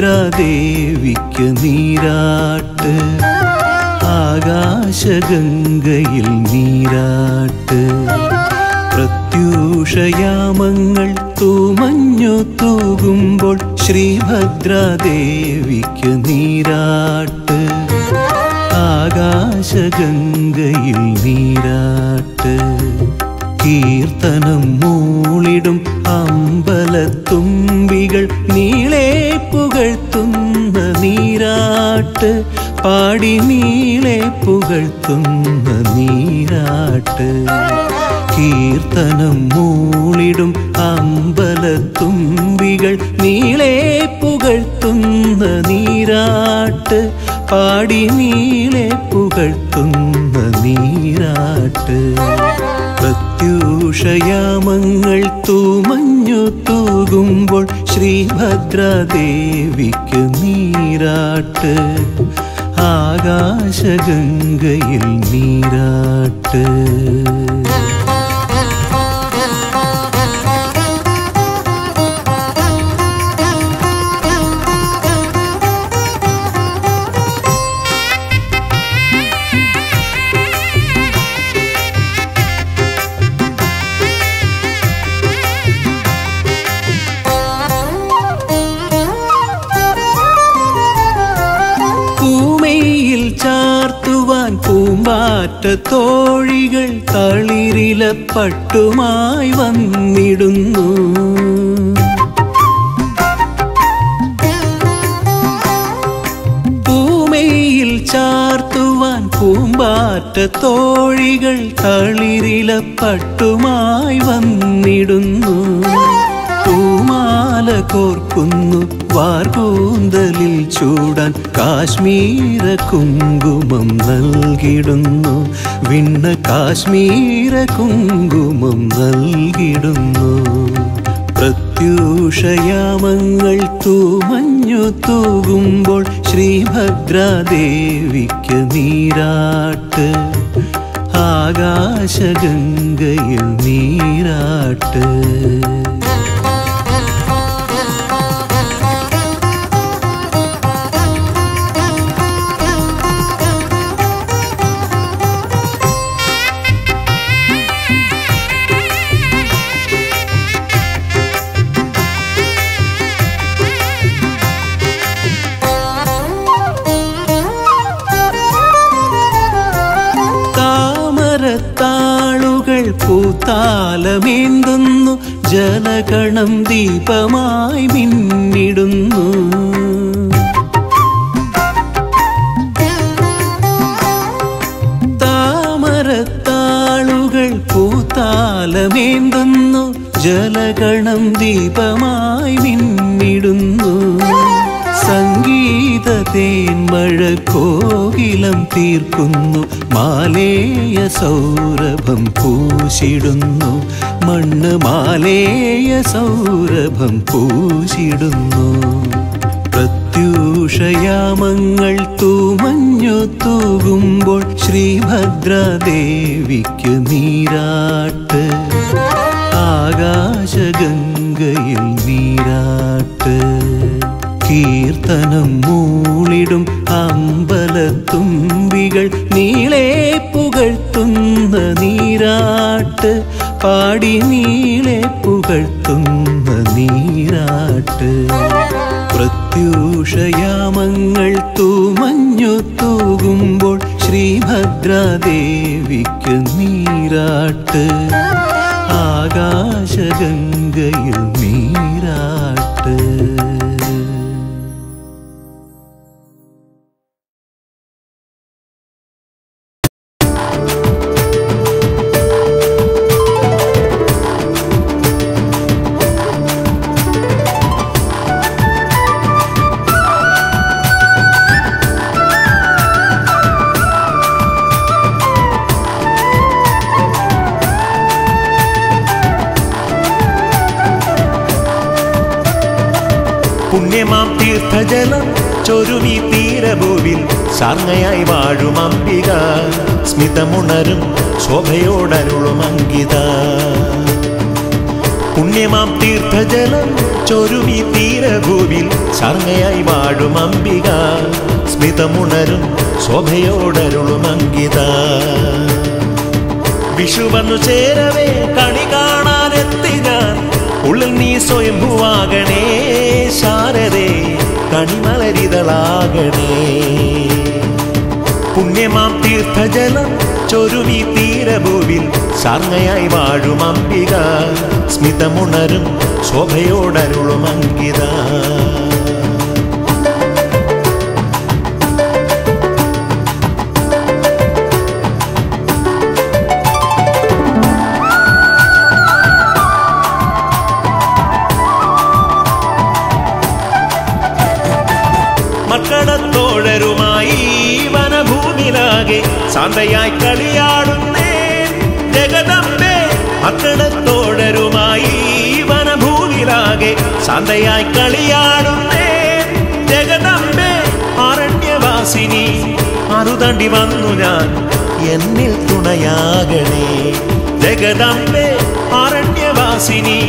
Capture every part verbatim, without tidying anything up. നിദ്രാദേവിക്ക് നീരാട്ട്, ആകാശഗംഗയിൽ നീരാട്ട്. പ്രത്യൂഷയാമങ്ങൾ തൂമഞ്ഞു തൂകുമ്പോൾ ശ്രീഭദ്രാദേവിക്ക് നീരാട്ട്, ആകാശഗംഗയിൽ നീരാട്ട്. കീർത്തനം മൂളിടും അമ്പലത്തുമ്പികൾ നീളെ പുകഴ്ത്തുന്ന നീരാട്ട്, പാടി നീളെ പുകഴ്ത്തുന്ന നീരാട്ട്. കീർത്തനം മൂളിടും അമ്പലത്തുമ്പികൾ നീളെ പുകഴ്ത്തുന്ന നീരാട്ട്, പാടി നീളെ പുകഴ്ത്തുന്ന നീരാട്ട്. പ്രത്യൂഷയാമങ്ങൾ തൂമഞ്ഞു തൂകുമ്പോൾ ശ്രീഭദ്രാദേവിക്ക് നീരാട്ട്, ആകാശഗംഗയിൽ നീരാട്ട്. പൂമ്പാറ്റത്തോഴികൾ തളിരിലപ്പട്ടുമായി വന്നിടുന്നു, പൂമയിൽ ചാർത്തുവാൻ പൂമ്പാറ്റത്തോഴികൾ തളിരിലപ്പട്ടുമായി വന്നിടുന്നു. പൂമാല കോർക്കുന്നു വാർകൂന്തലിൽ ചൂടാൻ കാശ്മീര കുങ്കുമം നൽകിടുന്നു, വിണ്ണ കാശ്മീര കുങ്കുമം നൽകിടുന്നു. പ്രത്യൂഷയാമങ്ങൾ തൂമഞ്ഞു തൂകുമ്പോൾ ശ്രീഭദ്രാദേവിക്ക് നീരാട്ട്, ആകാശഗംഗയിൽ നീരാട്ട്. പൂത്താലമേന്തുന്നു, ജലകണം ദീപമായി മിന്നിടുന്നു, താമരത്താളുകൾ പൂത്താലമേന്തുന്നു, ജലകണം ദീപമായി മിന്നിടുന്നു. സംഗീതത്തേന്മഴ കോകിലം തീർക്കുന്നു, മാലേയ സൗരഭം പൂശിടുന്നു, മണ്ണ് മാലേയ സൗരഭം പൂശിടുന്നു. പ്രത്യൂഷയാമങ്ങൾ തൂമഞ്ഞു തൂകുമ്പോൾ ശ്രീഭദ്രാദേവിക്ക് നീരാട്ട്, ആകാശഗംഗയിൽ നീരാട്ട്. കീർത്തനം മൂളിടും അമ്പലത്തുമ്പികൾ നീളെ പുകഴ്ത്തുന്ന നീരാട്ട്, പാടി നീളെ പുകഴ്ത്തുന്ന നീരാട്ട്. പ്രത്യൂഷയാമങ്ങൾ തൂമഞ്ഞു തൂകുമ്പോൾ ശ്രീഭദ്രാദേവിക്ക് നീരാട്ട്, ആകാശഗംഗയിൽ നീരാട്ട്. പുണ്യമാം തീർത്ഥജലം ചൊരുമി തീരഭൂവിൽ സാർങ്ങയായി വാഴും അംബിക, സ്മിതമുണരും ശോഭയോടരുളും അങ്കിത. പുണ്യമാം തീർത്ഥജലം ചൊരുമി തീരഭൂവിൽ ശർമ്മയായി വാഴും അംബിക സ്മിതമുണരും ശോഭയോടരുളും അംഗിത. വിഷുവന്നു ചേരവേ കണി കാണാനെത്തി ഞാൻ ഉള്ളിൽ നീ സ്വയംഭുവാകണേ ശാരദേ കണിമലരിതളാകണേ. പുണ്യമാം തീർത്ഥജലം ചൊരുമി തീരഭൂവിൽ സാർങ്ങയായി വാഴും അംബിക സ്മിതമുണരും ശോഭയോടരുളും അംഗിത. മക്കടത്തോഴരുമായി വനഭൂമിലാകെ സാന്തയായി കളിയാടുന്നേ ജഗദമ്പേ. മക്കടത്തോഴരുമായി വനഭൂമിലാകെ സാന്തയായി കളിയാടുന്നേ ജഗദമ്പേ. അരണ്യവാസിനി മറുതണ്ടി വന്നു ഞാൻ എന്നിൽ തുണയാകണേ ജഗദമ്പേ. അരണ്യവാസിനി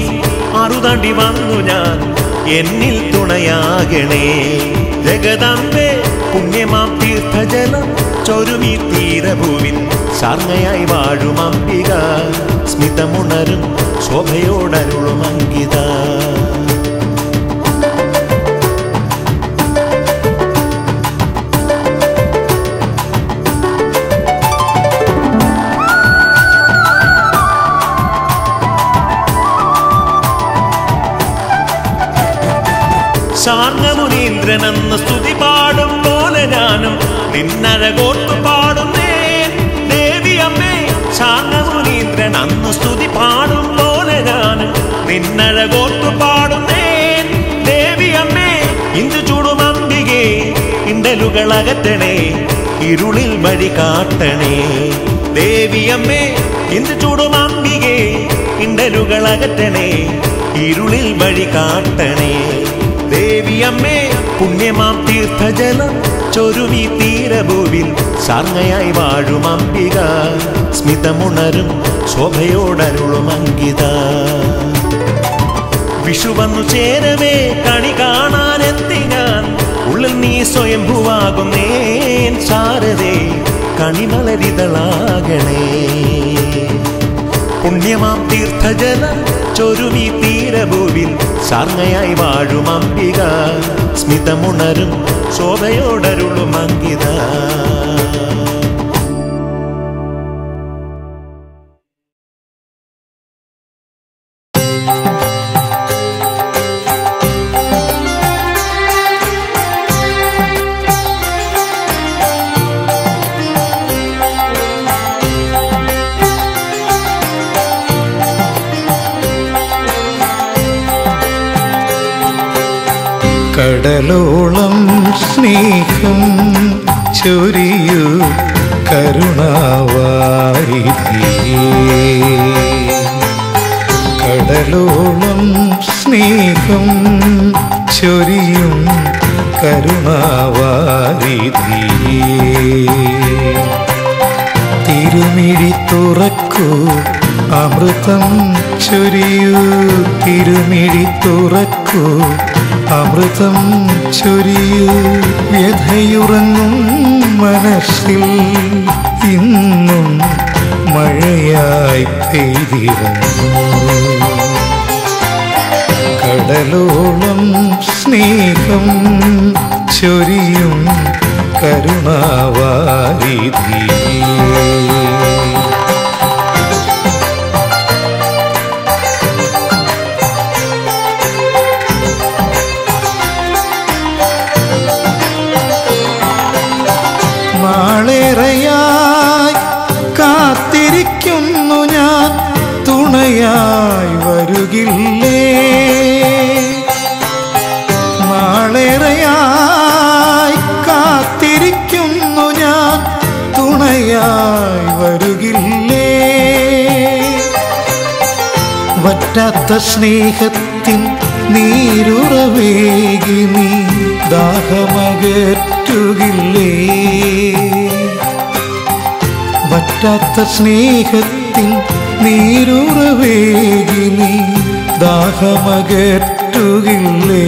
മറുതണ്ടി വന്നു ഞാൻ എന്നിൽ തുണയാകണേ ജഗദാംബേ. പുണ്യമാം തീർത്ഥജലം ചൊരുമി തീരഭൂവിൽ ശാർങ്ങയായി വാഴും അംബിക സ്മിതമുണരും ശോഭയോടരുളും അംഗിത. ശാർങ്ങമുനീന്ദ്രനെന്ന സ്തുതി പാടും പോലെ ഞാനും നിന്നഴകോർത്തു പാടുന്നേ ദേവിയമ്മേ. ശാർങ്ങമുനീന്ദ്രൻ അന്ന് സ്തുതി പാടും പോലെ ഞാനും നിന്നഴകോർത്തു പാടുന്നേ ദേവിയമ്മേ. ഇന്ദു ചൂടും അംബികേ ഇണ്ടലുകളകറ്റണേ ഇരുളിൽ വഴി കാട്ടണേ ദേവിയമ്മേ. ഇന്ദു ചൂടും അംബികേ ഇണ്ടലുകളകറ്റണേ ഇരുളിൽ വഴി കാട്ടണേ ദേവിയമ്മേ. പുണ്യമാം തീർത്ഥജലം ചൊരുമി തീരഭൂവിൽ ശാർങ്ങയായി വാഴും അംബിക സ്മിതമുണരും ശോഭയോടരുളും അംഗിത. വിഷുവന്നു ചേരവേ കണി കാണാനെത്തി ഞാൻ ഉള്ളിൽ നീ സ്വയംഭുവാകും നേൻ ശാരദേ കണിമലരിതളാകണേ. പുണ്യമാം തീർത്ഥജലം ചൊരുമി തീരഭൂവിൽ ശാർങ്ങയായി വാഴും അംബിക സ്മിതമുണരും ശോഭയോടരുളും അംഗിത. കടലോളം സ്നേഹം ചൊരിയൂ കരുണാവാരിധിയേ. കടലോളം സ്നേഹം ചൊരിയും കരുണാവാരിധിയേ. തിരുമിഴി തുറക്കൂ അമൃതം ചൊരിയൂ. തിരുമിഴി തുറക്കൂ അമൃതം ചൊരിയൂ. വ്യഥയുറങ്ങും മനസ്സിൽ ഇന്നും മഴയായി പെയ്തിരുന്നു. കടലോളം സ്നേഹം ചൊരിയും കരുണാവാരിധി. യായി കാത്തിരിക്കുന്നു ഞാൻ തുണയായി വരുകില്ലേ. മാളേറെയായി കാത്തിരിക്കുന്നു ഞാൻ തുണയായി വരുകില്ലേ. വറ്റാത്ത സ്നേഹത്തിൻ നീരുറവേകി നീ ദാഹമകറ്റുകില്ലേ. വറ്റാത്ത സ്നേഹത്തിൻ നീരുറവേകി നീ ദാഹമകറ്റുകില്ലേ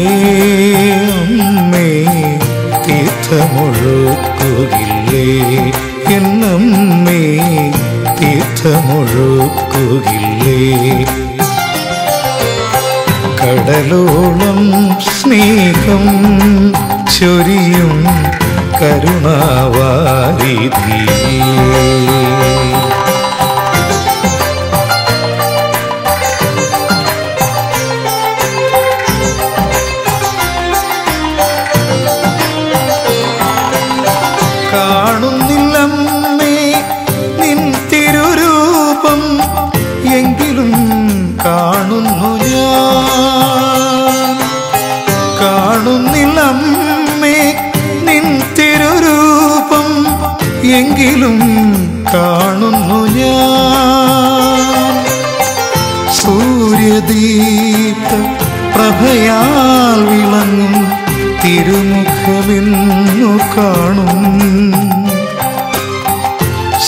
അമ്മേ, തീർത്ഥമൊഴുക്കുകില്ലേ എന്നമ്മേ, തീർത്ഥമൊഴുക്കുകില്ലേ. കടലോളം സ്നേഹം ചൊരിയും കരുണാവാരിധി, കാണുന്നില്ലമ്മേ നിൻ തിരുരൂപം, എങ്കിലും കാണുന്നു ഞാൻ. കാണുന്നില്ലമ്മേ നിൻ തിരുരൂപം, എങ്കിലും കാണുന്നു ഞാൻ. സൂര്യദീപ പ്രഭയാൽ വിളങ്ങും തിരുമുഖമെന്നു കാണും,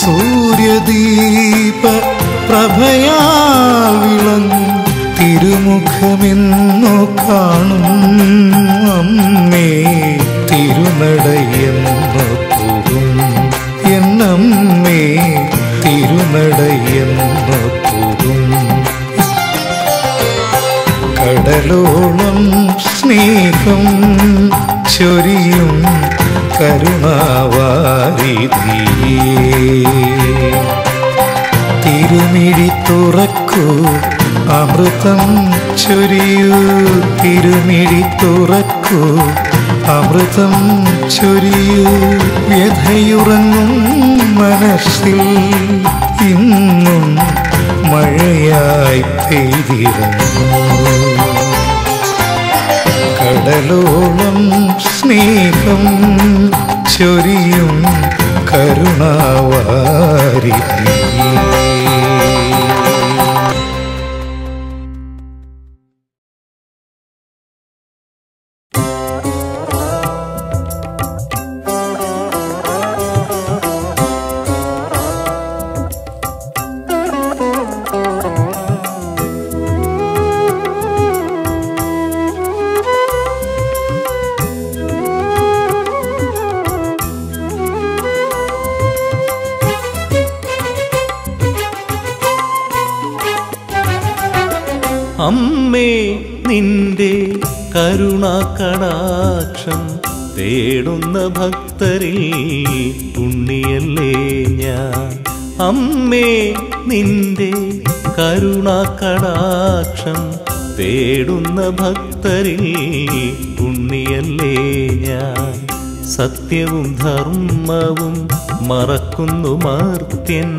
സൂര്യദീപ പ്രഭയാൽ വിളങ്ങും തിരുമുഖമെന്നു കാണും. അമ്മേ തിരുനടയെന്നു പോകും എന്നമ്മേ, തിരുനടയെന്നു പോകും. കടലോളം സ്നേഹം ചൊരിയും കരുണാവാരിധി, തിരുമിഴി തുറക്കൂ അമൃതം ചൊരിയൂ, തിരുമിഴി തുറക്കൂ അമൃതം ചൊരിയൂ. വ്യഥയുറങ്ങും മനസ്സിൽ ഇന്നും മഴയായി പെയ്തിരുന്നു. കടലോളം സ്നേഹം ചൊരിയും കരുണാവാരിധി. അമ്മേ നിന്റെ കരുണാകടാക്ഷം തേടുന്ന ഭക്തരിൽ പുണ്യല്ലേ ഞാൻ. അമ്മേ നിന്റെ കരുണാകടാക്ഷം തേടുന്ന ഭക്തരിൽ പുണ്യല്ലേ ഞാൻ. സത്യവും ധർമ്മവും മറക്കുന്നു മർത്യൻ,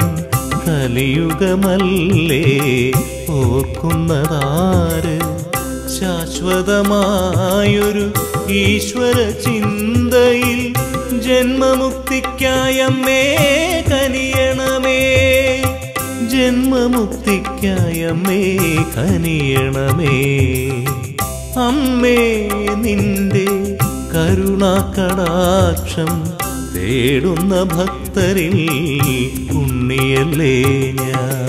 കലിയുഗമല്ലേ ഓർക്കുന്നതാര്. ശാശ്വതമായൊരു ഈശ്വര ചിന്തയിൽ ജന്മമുക്തിക്കായമ്മേ കനിയണമേ, ജന്മമുക്തിക്കായമ്മേ കനിയണമേ. അമ്മേ നിന്റെ കരുണാകടാക്ഷം തേടുന്ന ഭക്തരിൽ ഉണ്ണിയല്ലേ ഞാൻ.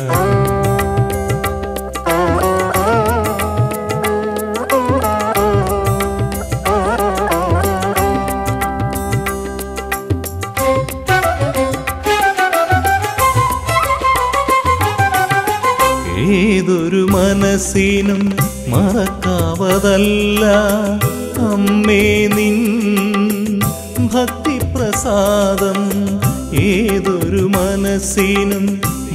ഏതൊരു മനസ്സിനും മറക്കാവതല്ല അമ്മേ നിൻ ഭക്തി പ്രസാദം, ഏതൊരു മനസ്സിനും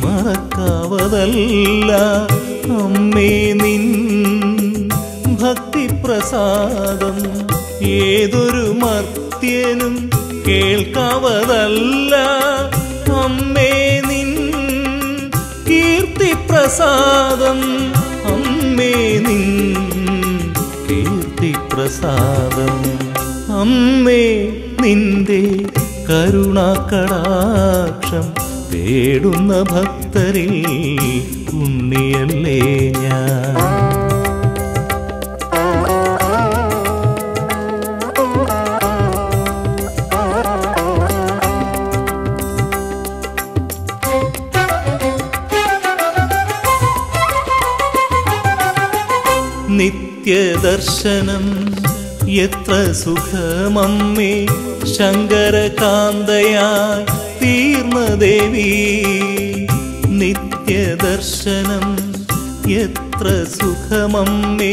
മറക്കാവതല്ല അമ്മേ നിൻ ഭക്തി പ്രസാദം. ഏതൊരു മർത്യനും കേൾക്കാവതല്ല അമ്മേ നിൻ കീർത്തി പ്രസാദം, അമ്മേ നിൻ കീർത്തി പ്രസാദം. അമ്മേ നിന്റെ കരുണാകടാക്ഷം തേടുന്ന ഭക്തരിൽ ഉണ്ണിയല്ലേ ഞാൻ. दर्शनं यत्र सुखमम्मे शंकरकांतयाय तीर्णदेवी नित्य दर्शनं यत्र सुखमम्मे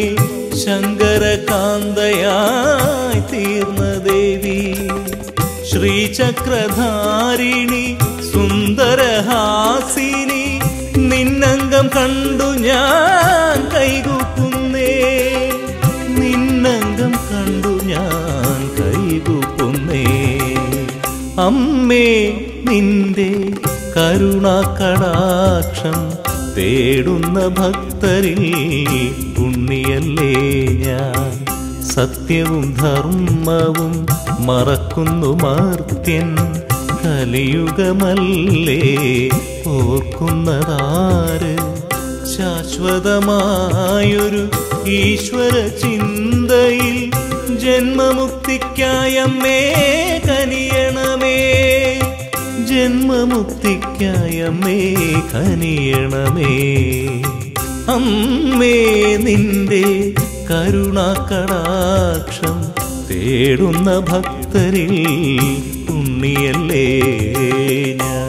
शंकरकांतयाय तीर्णदेवी श्रीचक्रधारिणी सुंदरहासिनी निन्नंगं कंडु ञान कैगुकुन्ने निन्नंगं कंडु ञान कैगुकुन्ने अम्मे निन्दे करुणाकटाक्षं തേടുന്ന ഭക്തരിൽ പുണ്യയല്ലേ ഞാൻ സത്യവും ധർമ്മവും മറക്കുന്നു മർത്യൻ കലിയുഗമല്ലേ ഓർക്കുന്നതാര് ശാശ്വതമായൊരു ഈശ്വര ചിന്തയിൽ ജന്മമുക്തിക്കായമ്മേ കനിയണമേ ജന്മമുക്തിക്കായമ്മേ കനിയണമേ അമ്മേ നിന്റെ കരുണാകടാക്ഷം തേടുന്ന ഭക്തരിൽ ഉണ്ണിയല്ലേ ഞാൻ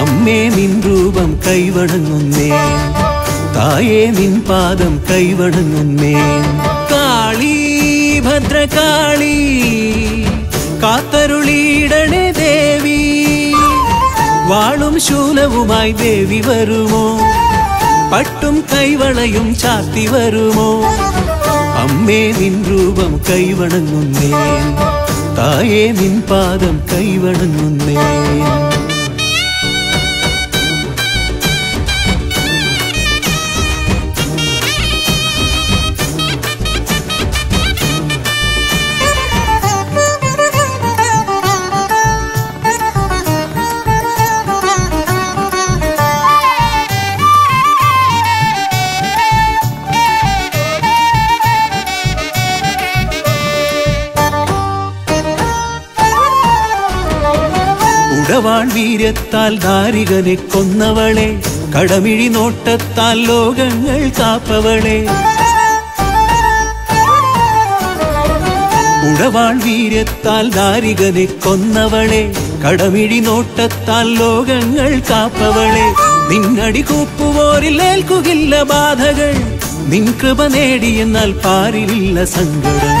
അമ്മേ നിൻ രൂപം കൈവണങ്ങുന്നേ, തായേ നിൻ പാദം കൈവണങ്ങുന്നേ. കാളി ഭദ്രകാളി കാത്തരുളിയിടണേ ദേവി, വാളും ശൂലവുമായി ദേവി വരുമോ, പട്ടും കൈവളയും ചാർത്തി വരുമോ. അമ്മേ നിൻ രൂപം കൈവണങ്ങുന്നേ, തായേ നിൻ പാദം കൈവണങ്ങുന്നേ. വീര്യത്താൽ ദാരികനെ കൊന്നവളെ, കടമിഴി നോട്ടത്താൽ ലോകങ്ങൾ കാപ്പവളെ. ഉടവാൾ വീര്യത്താൽ ദാരികനെ കൊന്നവളെ, കടമിഴി നോട്ടത്താൽ ലോകങ്ങൾ കാപ്പവളെ. നിന്നടി കൂപ്പുവോരിൽ ഏൽക്കുകില്ല ബാധകൾ, നിൻ കൃപ നേടിയെന്നാൽ പാരില്ല സങ്കടം.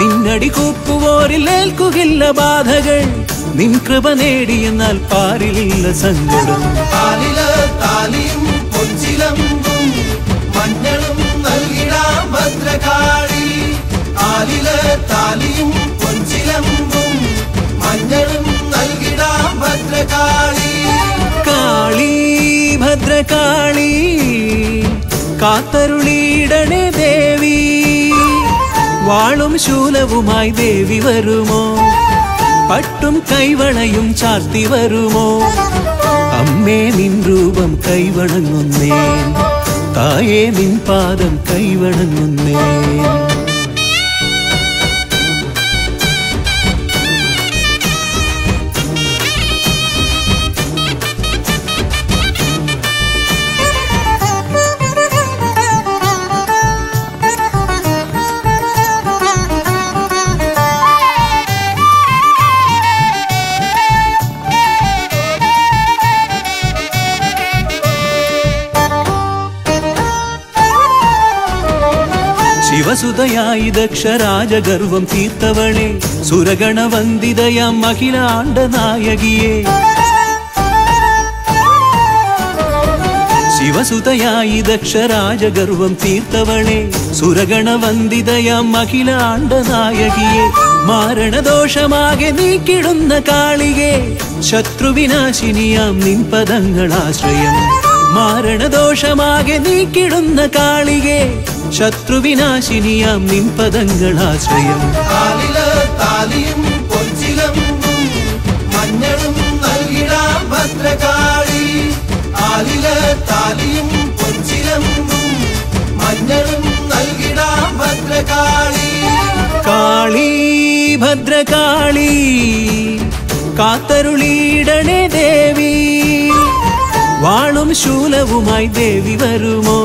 നിന്നടി കൂപ്പുവോരിൽ ഏൽക്കുകില്ല ബാധകൾ, നിൻ കൃപ നേടിയെന്നാൽ പാരിലില്ല സങ്കടം. കാളി ഭദ്രകാളി കാത്തരുളിയിടണേ ദേവി, വാളും ശൂലവുമായി ദേവി വരുമോ, പട്ടും കൈവളയും ചാർത്തി വരുമോ. അമ്മേ നിൻ രൂപം കൈവണങ്ങുന്നേ, തായേ നിൻ പാദം കൈവണങ്ങുന്നേ. സുതയായി ദക്ഷരാജ ഗർവം തീർത്തവളെ, സുരഗണവന്ദിതയ മഹിളാണ്ട നായകിയെ. ശിവസുതയായി ദക്ഷരാജ ഗർവം തീർത്തവളെ, സുരഗണവന്ദിതയ മഹിളാണ്ട നായകിയെ. മാരണദോഷമാകെ നീക്കിടുന്ന കാളികെ, ശത്രുവിനാശിനിയാം നിൻ പദങ്ങളാശ്രയം. മാരണദോഷമാകെ നീക്കിടുന്ന കാളികെ, ശത്രുവിനാശിനിയാം നിൻ പദങ്ങളാശ്രയം. ಭದ್ರಕಾಳಿ ಕಾತರುಳೀಡಣೆ ದೇವಿ വാളും ശൂലവുമായി ദേവി വരുമോ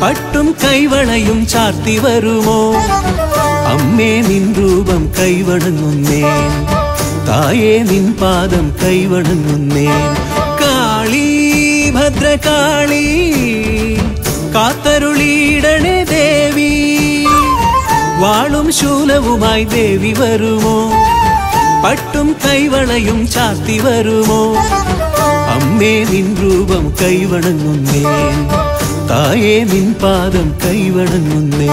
പട്ടും കൈവളയും ചാർത്തി വരുമോ അമ്മേ നിൻ രൂപം കൈവണങ്ങുന്നേ തായേ നിൻ പാദം കൈവണങ്ങുന്നേ കാളി ഭദ്രകാളി കാതരുളീടണേ ദേവി വാളും ശൂലവുമായി ദേവി വരുമോ പട്ടും കൈവളയും ചാർത്തി വരുമോ അമ്മേ നിൻ രൂപം കൈവണങ്ങുന്നേ തായേ നിൻ പാദം കൈവണങ്ങുന്നേ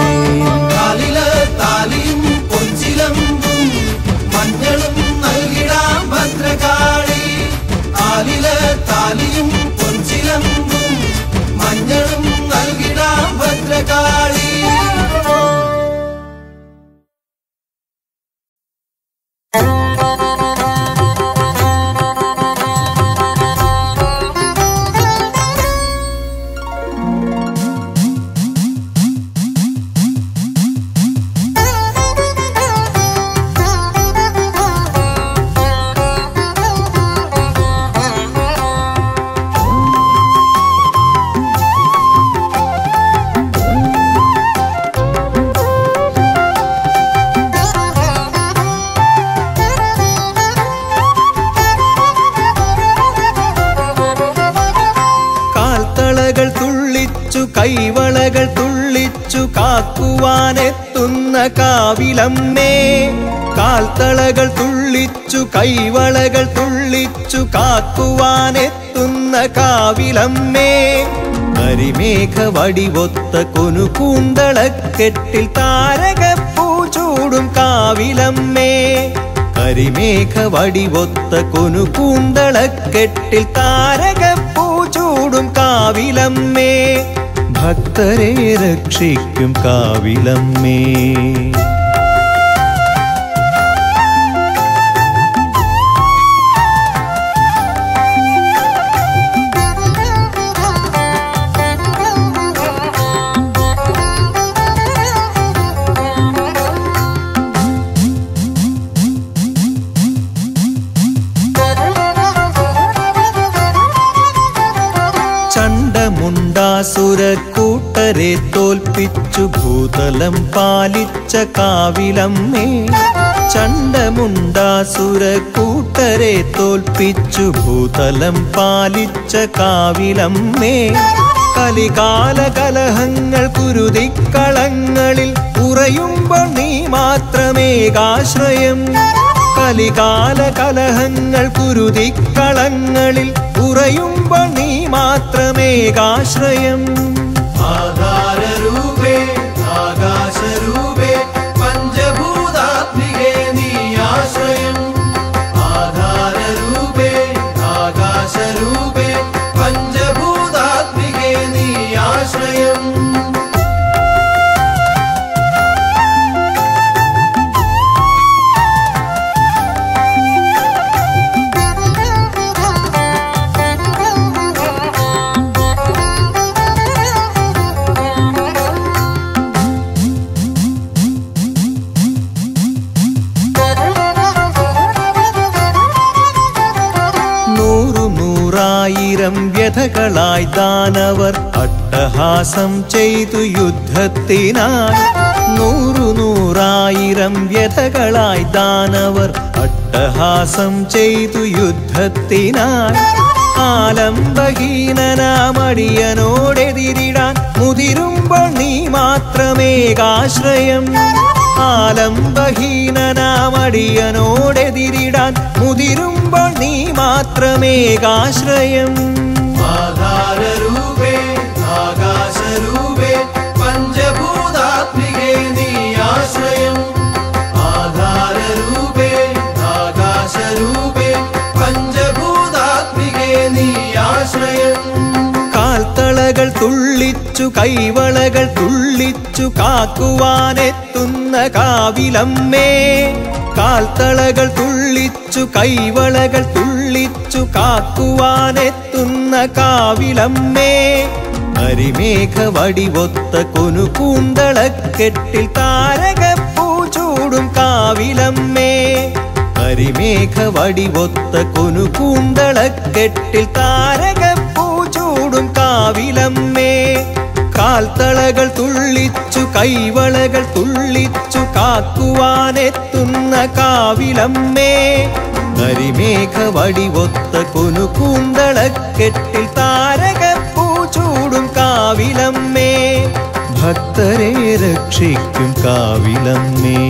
കാവിലമ്മേ കാൽത്തളകൾ തുള്ളിച്ചു കൈവളകൾ തുള്ളിച്ചു കാക്കുവാനെത്തുന്ന കാവിലമ്മേ കരിമേഘ വടിവൊത്ത കൊനുകൂന്തളക്കെട്ടിൽ താരകപ്പൂ ചൂടും കാവിലമ്മേ കരിമേഘ വടിവൊത്ത കൊനുകൂന്തളക്കെട്ടിൽ താരകപ്പൂ ചൂടും കാവിലമ്മേ ഭക്തരെ രക്ഷിക്കും കാവിലമ്മേ സുരക്കൂട്ടരെ തോൽപ്പിച്ചു ഭൂതലം പാലിച്ച കാവിലമ്മേ ചണ്ഡമുണ്ടാസുരക്കൂട്ടരെ തോൽപ്പിച്ചു ഭൂതലം പാലിച്ച കാവിലമ്മേ കലികാല കലഹങ്ങൾ കുരുതിക്കളങ്ങളിൽ ഉറയുമ്പോൾ നീ മാത്രമേകാശ്രയം കലികാല കലഹങ്ങൾ കുരുതിക്കളങ്ങളിൽ ഉറയുമ്പോൾ നീ മാത്രമേകാശ്രയം ആധാരരൂപേ ആകാശരൂപേ പഞ്ചഭൂതാത്മികേ നീ ആശ്രയം ആധാരരൂപേ ആകാശരൂപേ പഞ്ചഭൂതാത്മികേ നീ ആശ്രയം വ്യഥകളായി ദാനവർ അട്ടഹാസം ചെയ്തു യുദ്ധത്തിനായി നൂറു നൂറായിരം വ്യഥകളായി ദാനവർ അട്ടഹാസം ചെയ്തു യുദ്ധത്തിനായി ആലംബഹീനനാമടിയനോടെതിരിടാൻ മുതിരുമ്പോൾ നീ മാത്രമേകാശ്രയം ആലംബഹീനനാമടിയനോടെതിരിടാൻ മുതിരുമ്പോൾ നീ മാത്രമേകാശ്രയം ആധാരരൂപേ ആകാശരൂപേ പഞ്ചഭൂതാത്മികേ നീ ആശ്രയം ആധാരരൂപേ ആകാശരൂപേ പഞ്ചഭൂതാത്മികേ നീ ആശ്രയം കാൽത്തളകൾ തുള്ളിച്ചു കൈവളകൾ തുള്ളിച്ചു കാക്കുവാനെത്തുന്ന കാവിലമ്മേ കാൽത്തളകൾ തുള്ളിച്ചു കൈവളകൾ തുള്ളിച്ചു കാക്കുവാനെത്തുന്ന കാവിലമ്മേ കരിമേഘ വടിവൊത്ത കൊനുകൂന്തളക്കെട്ടിൽ താരകപ്പൂ ചൂടും കാവിലമ്മേ കാവിലമ്മേ കരിമേഘവടിവൊത്ത കുനുകൂന്തളക്കെട്ടിൽ താരകപ്പൂചൂടും കാവിലമ്മേ കാൽതളകൾ തുള്ളിച്ചു കൈവളകൾ തുള്ളിച്ചു കാക്കുവാനെത്തുന്ന കാവിലമ്മേ കരിമേഘവടിവൊത്ത കുനുകൂന്തളക്കെട്ടിൽ താരകപ്പൂചൂടും കാവിലമ്മേ ഭക്തരെ രക്ഷിക്കും കാവിലമ്മേ.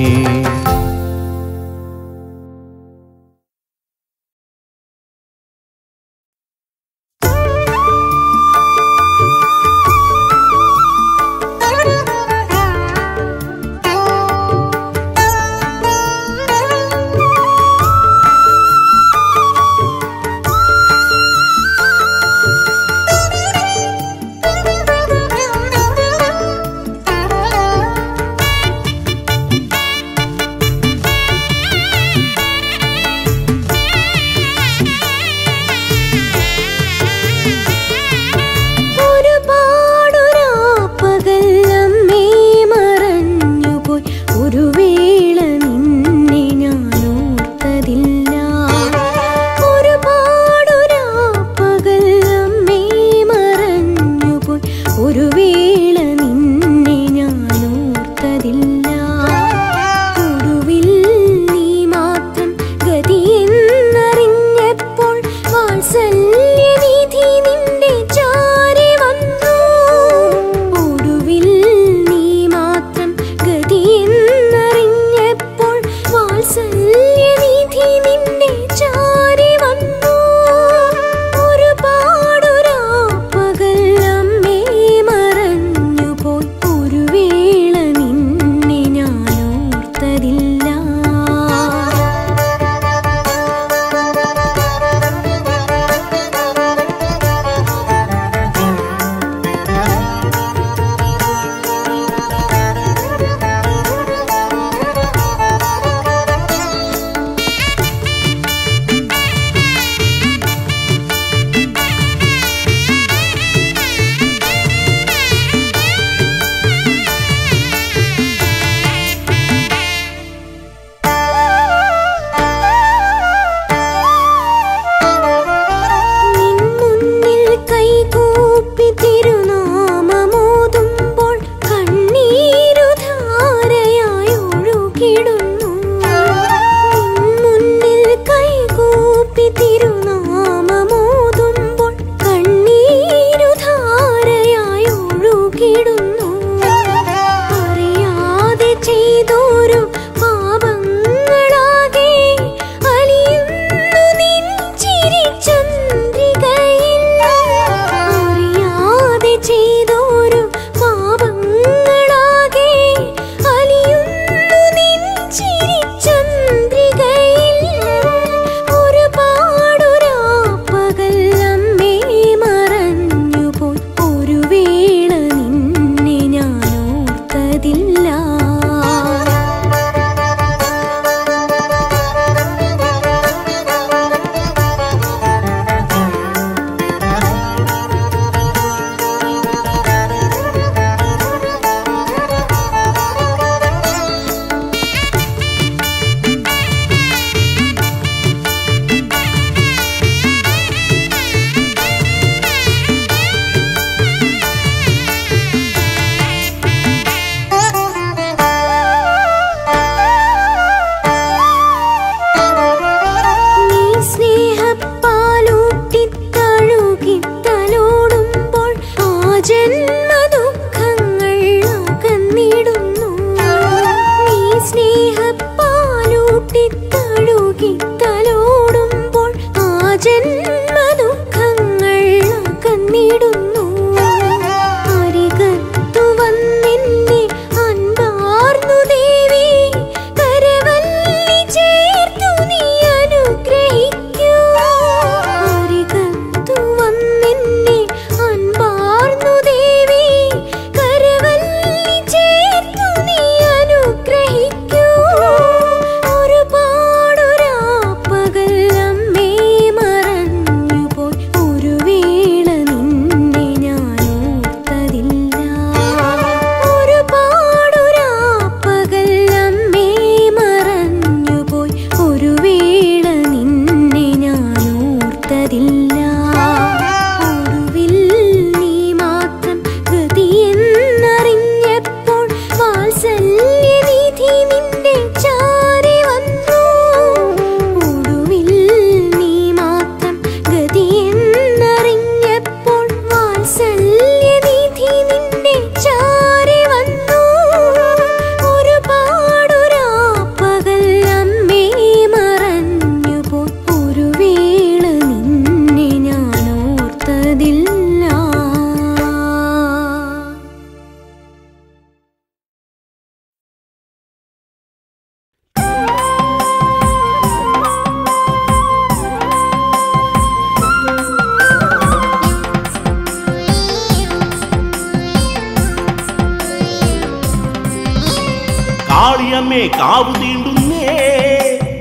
കാളിയമ്മേ കാവു തീണ്ടുന്നേ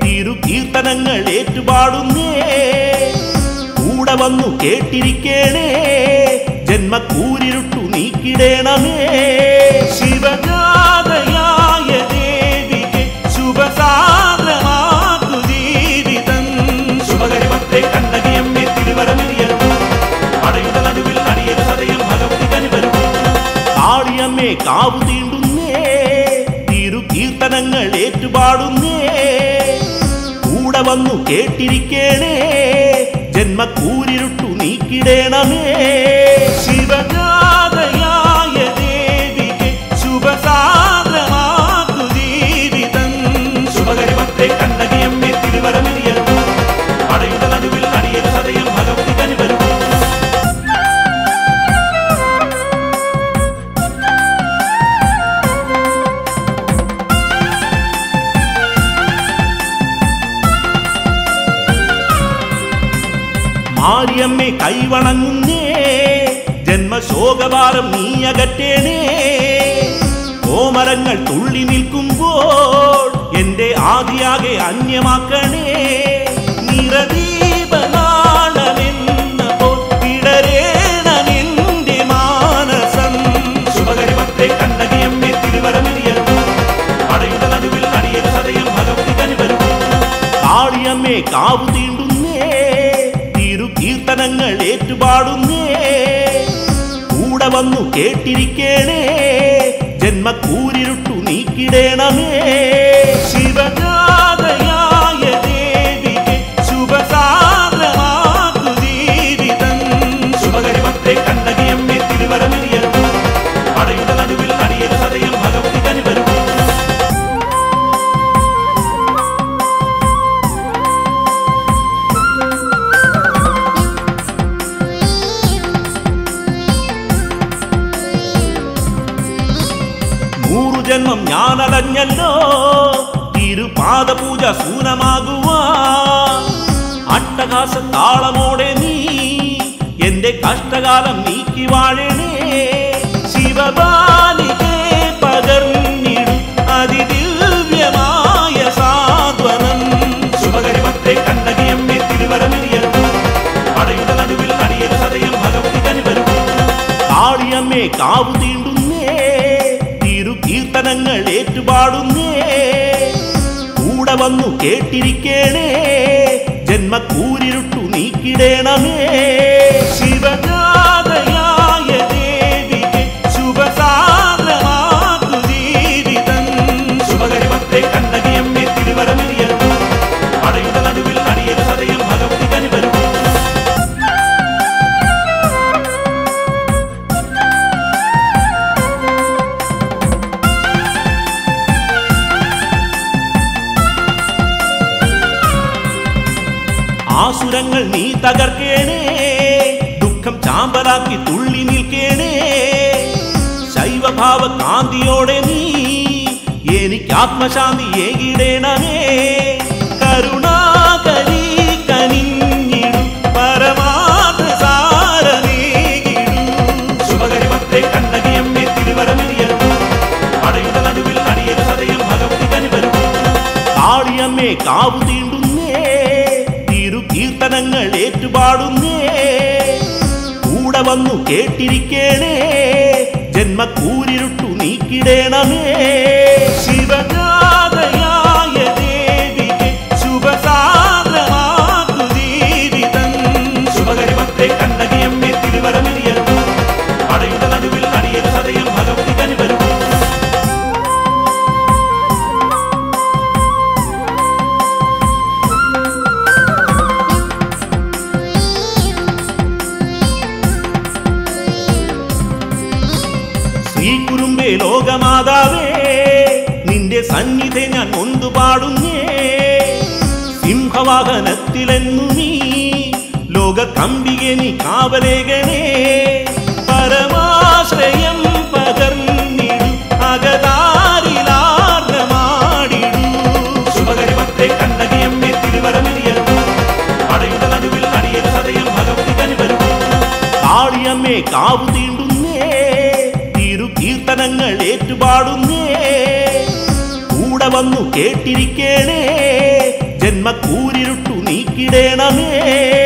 തിരുകീർത്തനങ്ങൾ ഏറ്റുപാടുന്നേ കൂടെ വന്നു കേട്ടിരിക്കേണേ ജന്മക്കൂരിരുട്ടു നീക്കിടേണമേ ശിവഗാഥയായ ദേവിക്ക് ശുഭസാന്ദ്രമാക്കു ജീവിതം ശുഭകരമത്തെ കണ്ണകിയമ്മേ തിരുവരമരിയരുൾ അടയുടെ നടുവിൽ അടിയ സദയം ഭഗവതി കനിവരുൾ കാളിയമ്മേ കാവു തീണ്ടുന്നേ कीर्तनंगल एट्टुपाडुन्ने कूडे वन्नु केट्टिरिक्केणे जन्मकूरिरुट्टु नीक्किडेणमे शिवगाथयाय देविके शुभसान्द्रमाकु जीवितं शुभकरिमत्ते कण्णकियम्मे तिरुवरमरियरुळ अडयुड नडुविल अडियरु सदयं भगवति कनिवरुळ മാരിയമ്മേ കൈവണങ്ങുന്നേ ജന്മശോകഭാരം നീ അകറ്റേണേ കോമരങ്ങൾ തുള്ളി നിൽക്കുമ്പോൾ എൻ്റെ ആദിയാകെ അന്യമാക്കണേ നിറദീപനാളമെന്നപ്പോൾ വിടരേണ നിന്റെ മാനസം ശുഭകരമത്തെ കണ്ണകിയമ്മേ തിരുവരമരിയരുൾ അടയുടെ നടുവിൽ അടിയരു സദയം ഭഗവതി കനിവരുൾ കാളിയമ്മേ കാവു തീണ്ടുന്നേ कीर्तनंगल एट्टुपाडुन्ने कूडे वन्नु केट्टिरिक्केणे जन्मक्कूरिरुट्टु नीक्किडेणमे शिवगाथयाय देविके शुभसान्द्रमाकु जीवितं शुभकरिमत्ते कण्णकियम्मे तिरुवरमरियरुळ अडयुड नडुविल अडियरु सदयं भगवति कनिवरुळ ജന്മം ഞാൻ അടഞ്ഞല്ലോ തിരുപാദ പൂജ ശൂന്യമാകുവാൻ അട്ടഹാസ താളമോടെ നീ എൻ്റെ കഷ്ടകാലം നീക്കി വാഴണേ ശിവബാലികേ പകർന്നിടും അതിദിവ്യമായ സാന്ത്വനം ശുഭകരമത്തെ കണ്ണകിയമ്മേ തിരുവരമരിയരുൾ അടയുടെ നടുവിൽ അടിയരു സദയം ഭഗവതി കനിവരുൾ കാളിയമ്മേ കാവു തീണ്ടുന്നേ कीर्तनंगल एट्टुपाडुन्ने कूडे वन्नु केट्टिरिक्केणे जन्मक्कूरिरुट्टु नीक्किडेणमे शिवगाथयाय देविके शुभसान्द्रमाकु जीवितं शुभकरिमत्ते कण्णकियम्मे तिरुवरमरियरुळ अडयुड नडुविल अडियरु सदयं भगवति कनिवरुळ ആസുരങ്ങൾ നീ തകർക്കേണേ ദുഃഖം ചാമ്പലാക്കി തുള്ളി നിൽക്കേണേ ശൈവഭാവ കാന്തിയോടെ നീ എനിക്ക് ആത്മശാന്തി ഏകിടേണമേ കരുണാകരീ കനിഞ്ഞിടും പരമാർത്ഥ സാരനീകിടും ശുഭകരമത്തെ കണ്ണകിയമ്മേ തിരുവരമരിയരുൾ അടയുടെ നടുവിൽ അടിയരു സദയം ഭഗവതി കനിവരുൾ കാളിയമ്മേ കാവു തീണ്ടുന്നേ कीर्तनंगल एट्टुपाडुन्ने कूडे वन्नु केट्टिरिक्केणे जन्मक्कूरिरुट्टु नीक्किडेणमे शिवगाथयाय देविके शुभसान्द्रमाकु जीवितं शुभकरिमत्ते कण्णकियम्मे तिरुवरमरियरुळ अडयुड नडुविल अडियरु सदयं भगवति कनिवरुळ ലോകമാതാവേ നിന്റെ സന്നിധി ഞാൻ ഒന്നു പാടുന്നേ സിംഹവാഹനത്തിലെന്നു നീ ലോകകമ്പികെ നീ കാവലേകണേ പരമാശ്രയം പകർന്നിടും അകതാരിലാർന്നമാടിടും ശുഭകരമത്തെ കണ്ണകിയമ്മേ തിരുവരമരിയരുൾ അടയുടെ നടുവിൽ അടിയരു സദയം ഭഗവതി കനിവരുൾ കാളിയമ്മേ കാവു തീണ്ടുന്നേ कीर्तनंगल एट्टुपाडुन्ने ಆಟವನ್ನು ಕೇಟಿರಿಕೇಣೆ ಜನ್ಮ ಕೂರಿರುಟ್ಟು ನೀಕಿಡೇಣನೇ